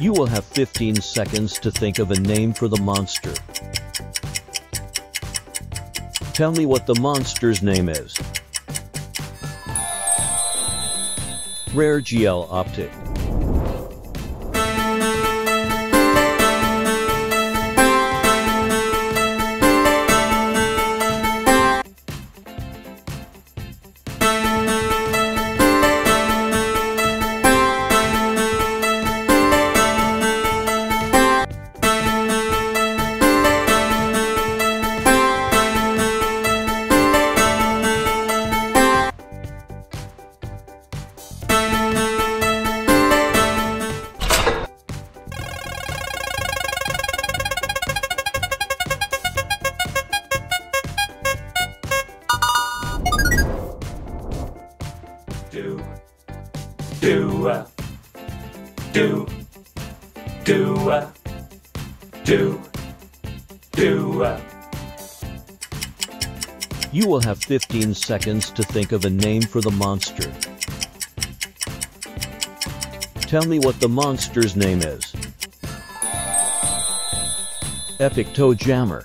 You will have 15 seconds to think of a name for the monster. Tell me what the monster's name is. Rare Gloptic. You will have 15 seconds to think of a name for the monster. Tell me what the monster's name is. Epic Toe Jammer.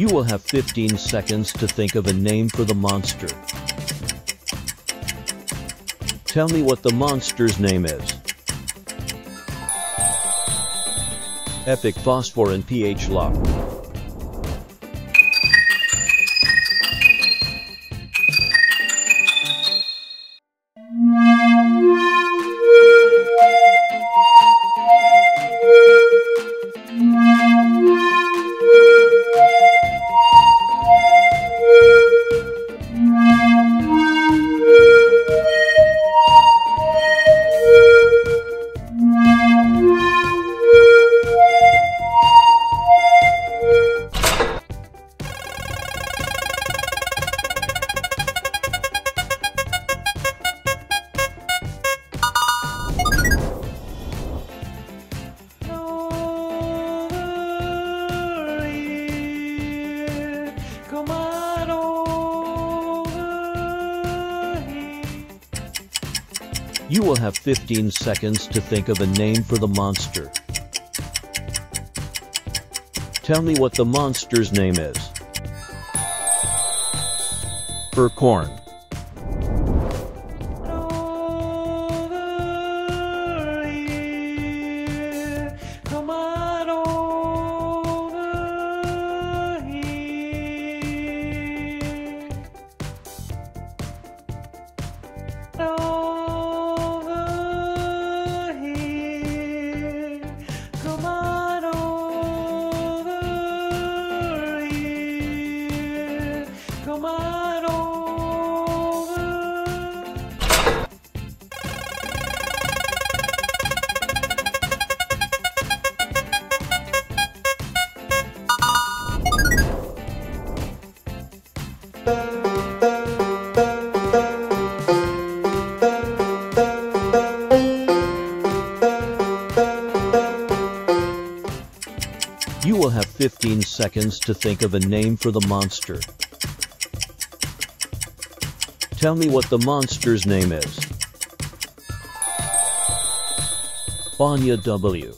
You will have 15 seconds to think of a name for the monster. Tell me what the monster's name is. Epic Phosphoran Phlox. You will have 15 seconds to think of a name for the monster. Tell me what the monster's name is. Furcorn. You will have 15 seconds to think of a name for the monster. Tell me what the monster's name is. Banya W.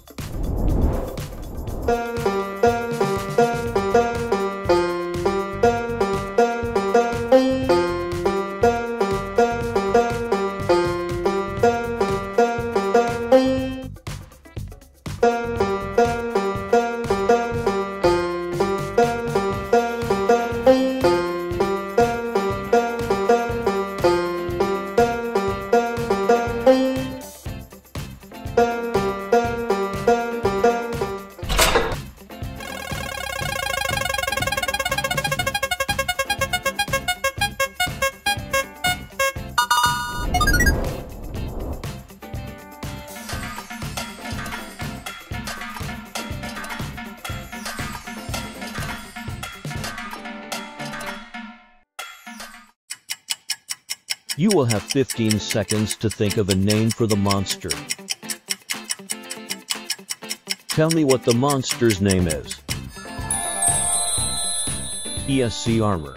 You will have 15 seconds to think of a name for the monster. Tell me what the monster's name is. ESC Armor.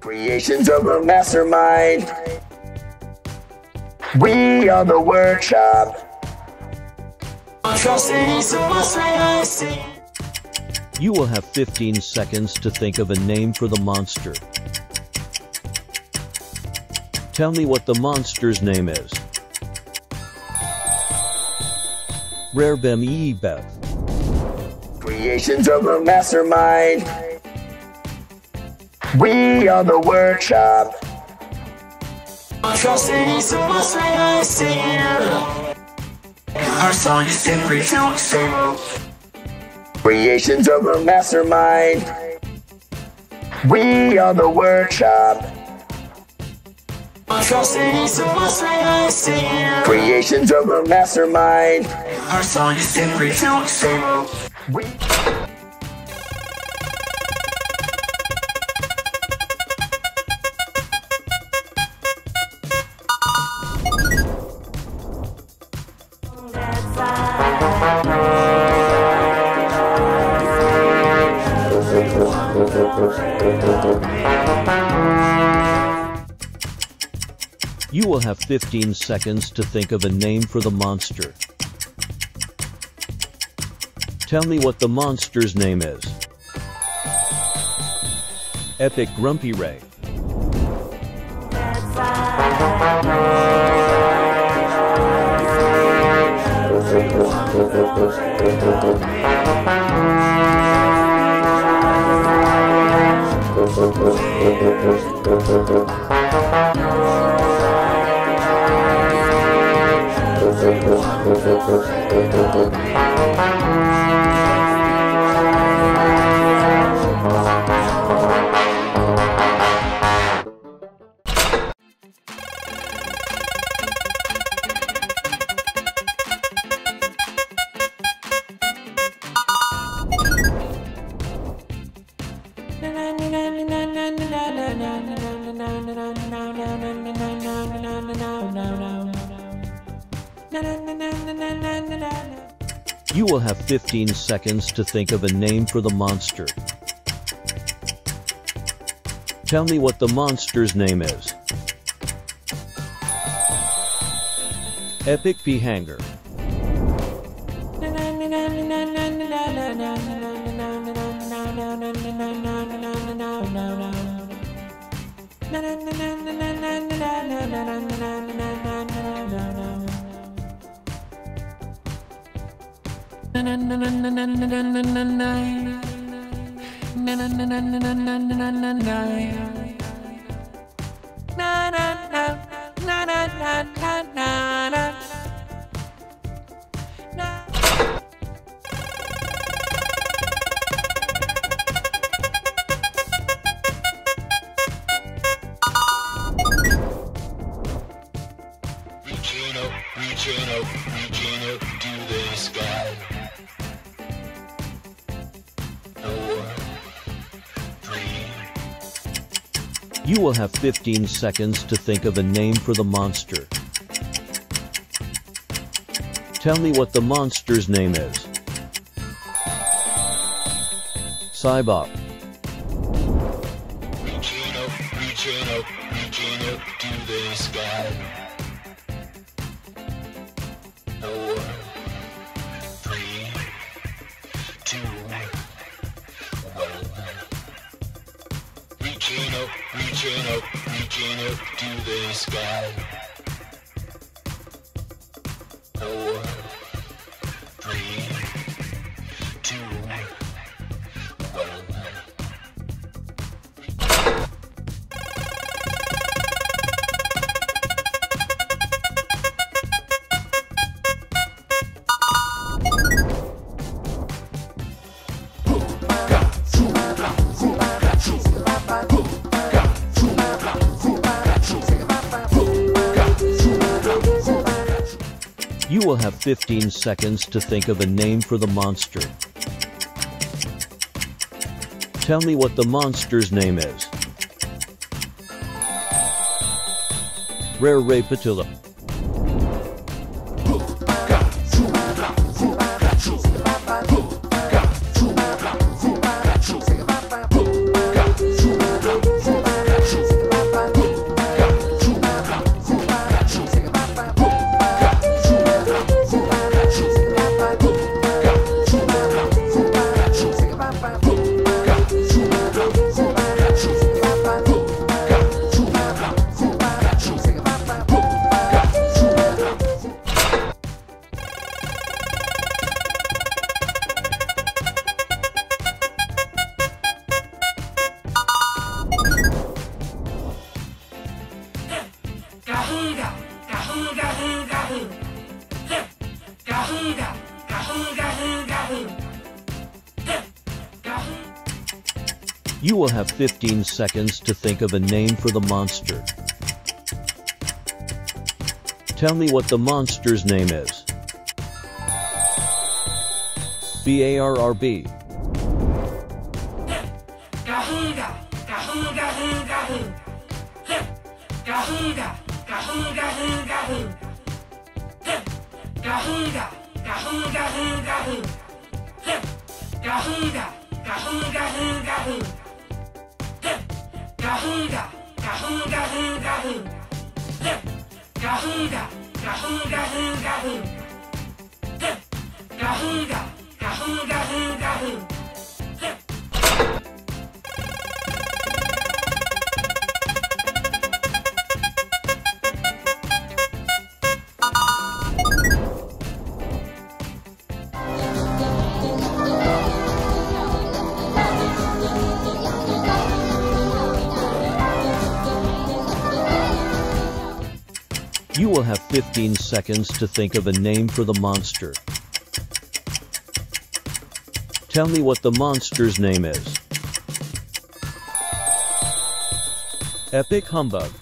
Creations of a mastermind. We are the workshop. You will have 15 seconds to think of a name for the monster. Tell me what the monster's name is. Rare BeMeebeth. Creations of a mastermind. We are the workshop. Our song is simply too simple. Creations of a mastermind. We are the workshop. Creations of a mastermind. Our song is simply too simple. You will have 15 seconds to think of a name for the monster. Tell me what the monster's name is. Epic Grumpyre. You will have 15 seconds to think of a name for the monster. Tell me what the monster's name is. Epic Phanger. You will have 15 seconds to think of a name for the monster. Tell me what the monster's name is. Cybop. Reaching up to the sky. 4, 3, 2, 1. Reaching up to the sky. You will have 15 seconds to think of a name for the monster. Tell me what the monster's name is. Rare Repatillo. Kahooga, Kahooga, Hooga, Hoo. Kahooga, Kahooga, Hooga, Hoo. You will have 15 seconds to think of a name for the monster. Tell me what the monster's name is. B-A-R-R-B. Kahooga, Kahooga, Hooga, Hoo. Kahooga. Kahooga, Hooga, Hoo. Kahooga, Kahooga, Hooga, Hoo. Kahooga, Kahooga, Hooga, Hoo. Kahooga, Kahooga, Hooga, Hoo. Kahooga, Kahooga, Hooga, Hoo. Kahooga, Kahooga, Hooga, Hoo. You will have 15 seconds to think of a name for the monster. Tell me what the monster's name is. Epic Humbug.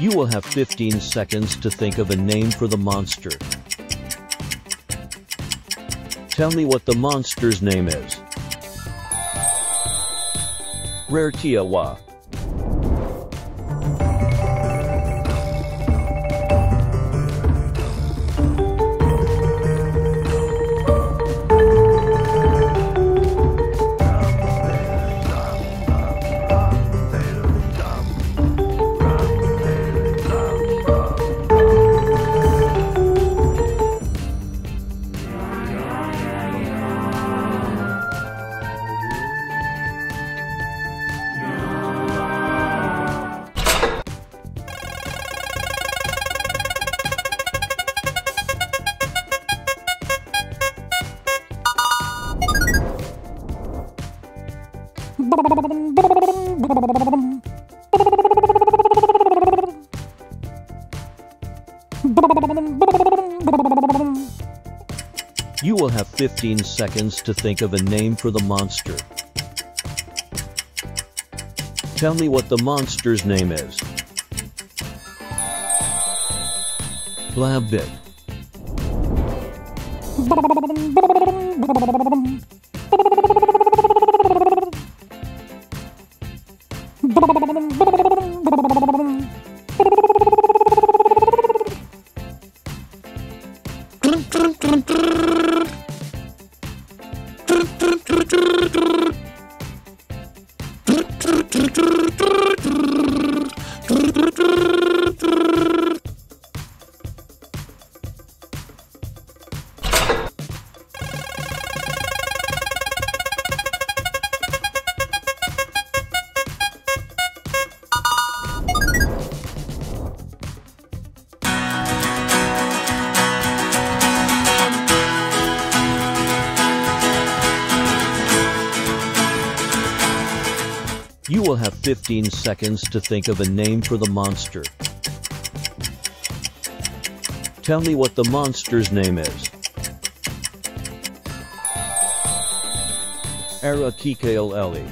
You will have 15 seconds to think of a name for the monster. Tell me what the monster's name is. Rare Tiawa. You will have 15 seconds to think of a name for the monster. Tell me what the monster's name is. Blabbit. You will have 15 seconds to think of a name for the monster. Tell me what the monster's name is. Arackulele.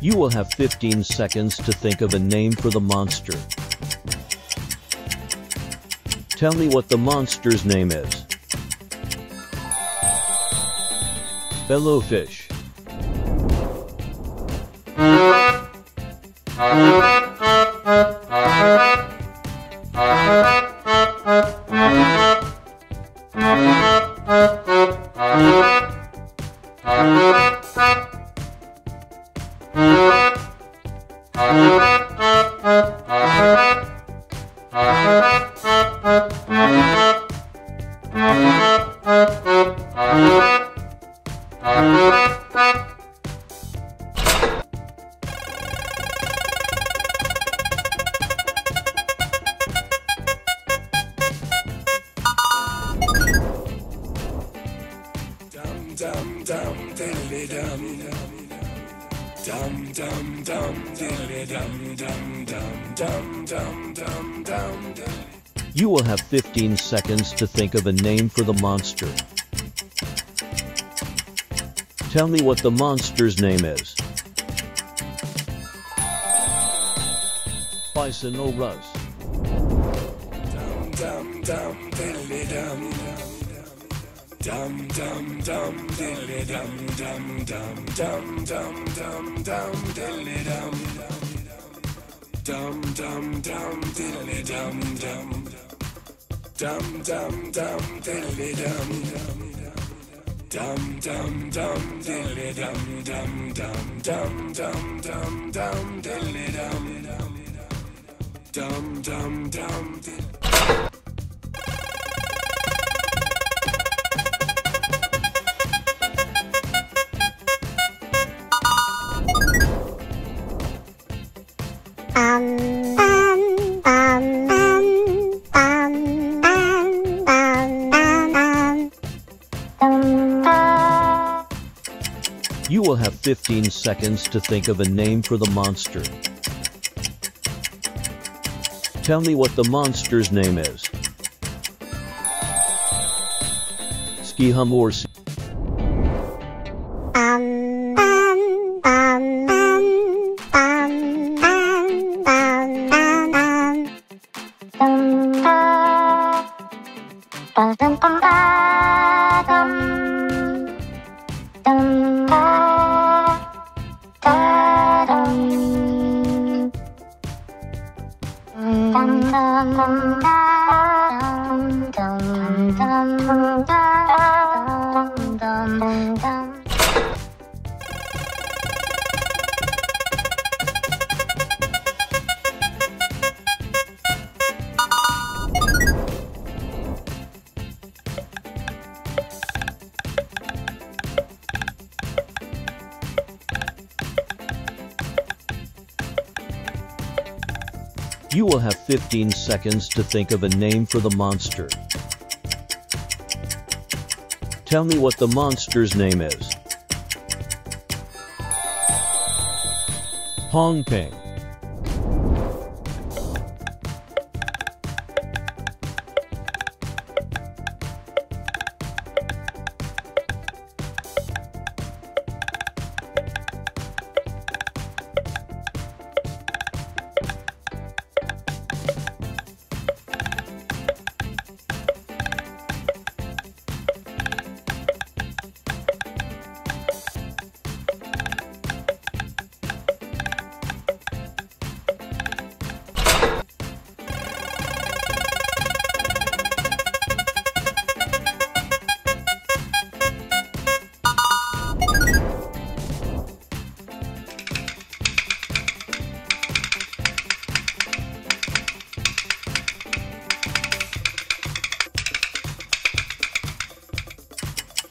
You will have 15 seconds to think of a name for the monster. Tell me what the monster's name is. Fellow fish. You will have 15 seconds to think of a name for the monster. Tell me what the monster's name is. Bisonorus. You will have 15 seconds to think of a name for the monster. Tell me what the monster's name is. Ski Humours. You will have 15 seconds to think of a name for the monster. Tell me what the monster's name is. Hong Ping.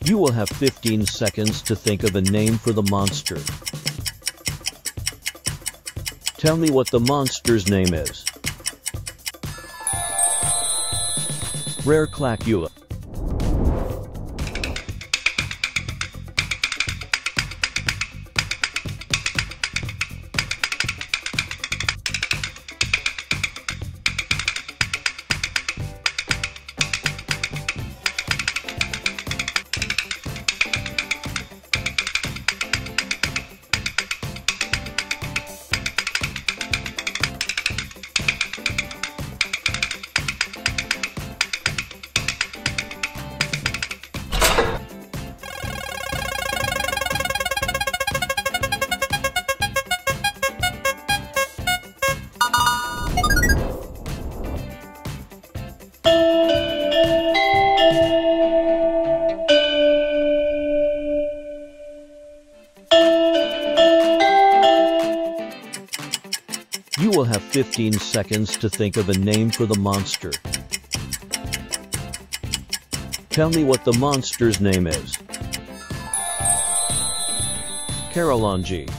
You will have 15 seconds to think of a name for the monster. Tell me what the monster's name is. Rare Clackula. You will have 15 seconds to think of a name for the monster. Tell me what the monster's name is. Carolungi.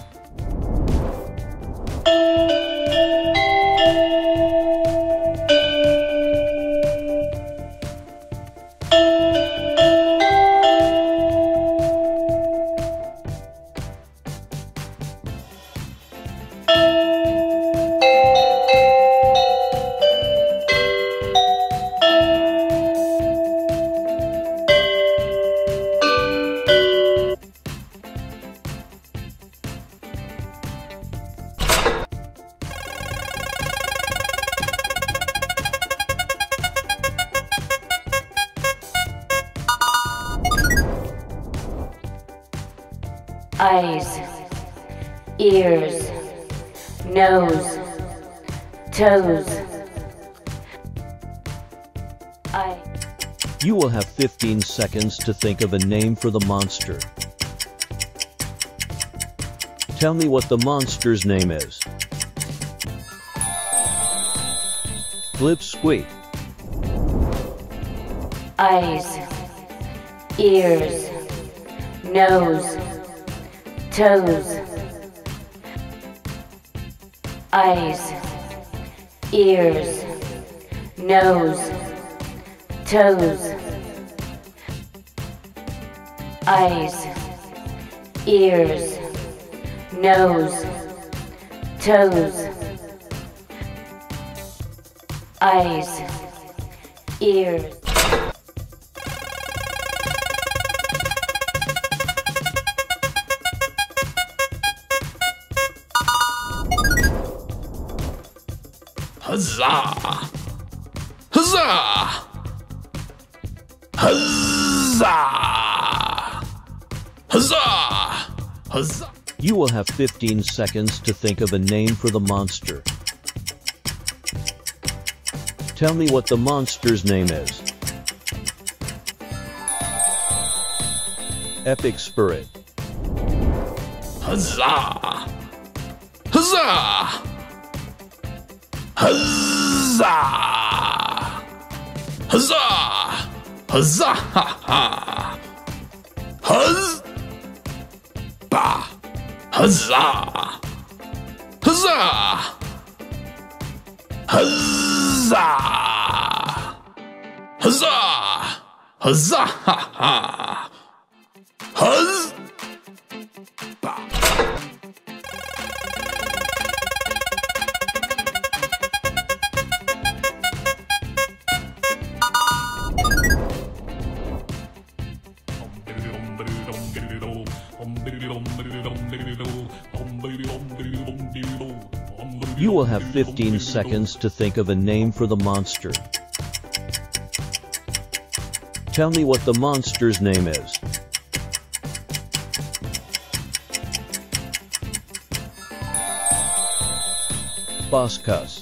Eyes, ears, nose, toes. You will have 15 seconds to think of a name for the monster. Tell me what the monster's name is. Blipsqueak. Eyes, ears, nose, toes. Eyes, ears, nose, toes. Eyes, ears, nose, toes. Eyes, ears. Huzzah! Huzzah! Huzzah! Huzzah! Huzzah! You will have 15 seconds to think of a name for the monster. Tell me what the monster's name is. Epic Spurrit. Huzzah! Huzzah! Huzzah! Huzzah! Huzzah! Ha! Huzz! Bah! Huzzah! Huzzah! Huzzah! Huzzah! Huzzah! Ha ha! Huzz! You will have 15 seconds to think of a name for the monster. Tell me what the monster's name is. Bokus.